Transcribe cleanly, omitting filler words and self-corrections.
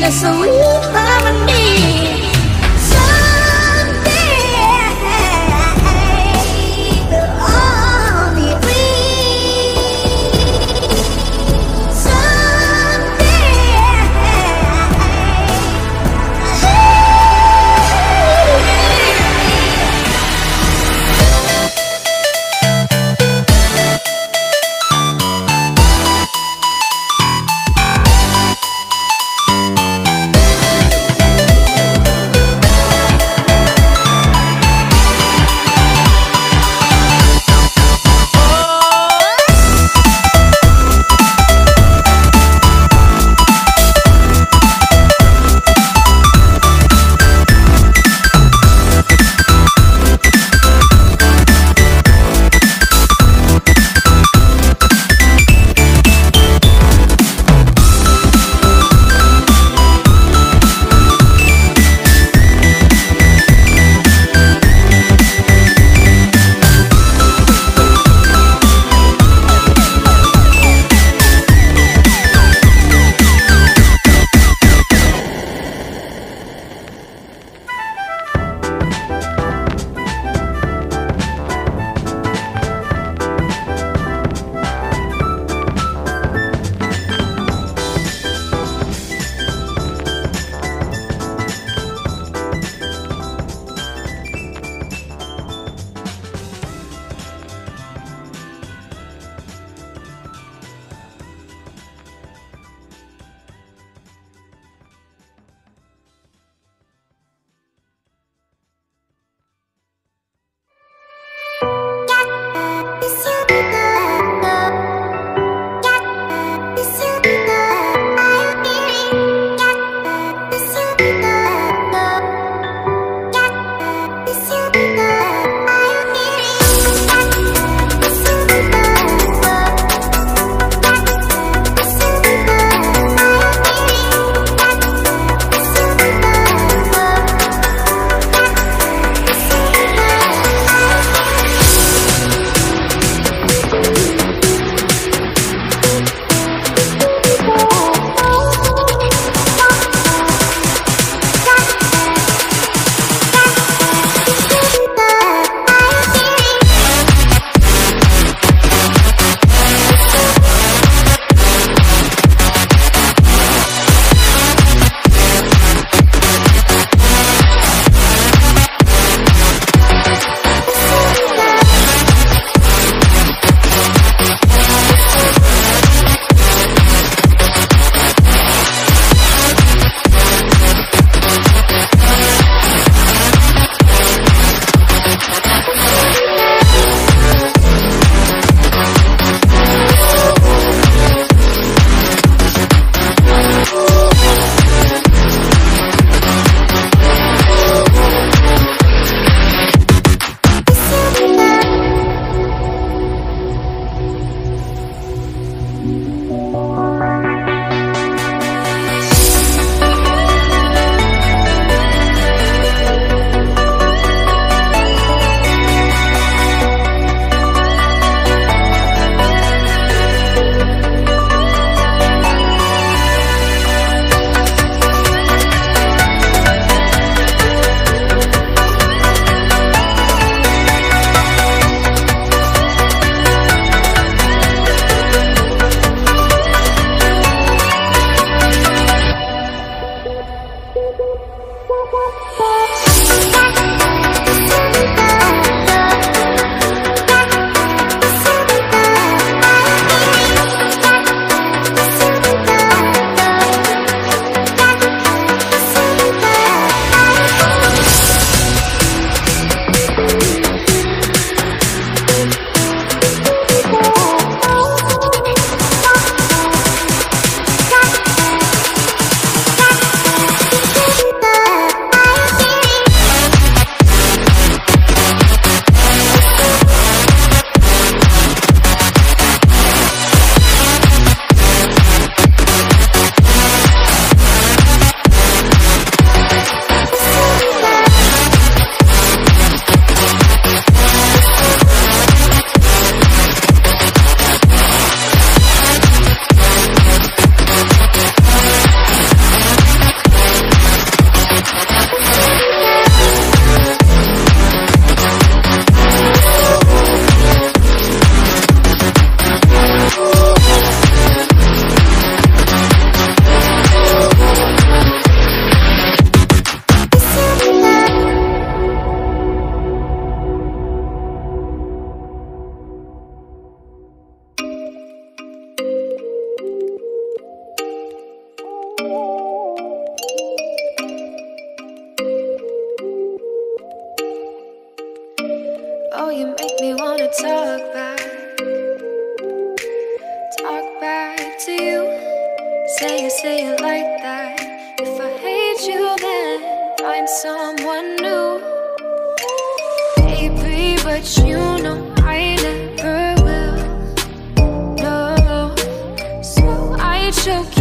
in a sweet harmony. Talk back to you. Say it like that. If I hate you, then find someone new. Baby, but you know I never will. No, so I choke you.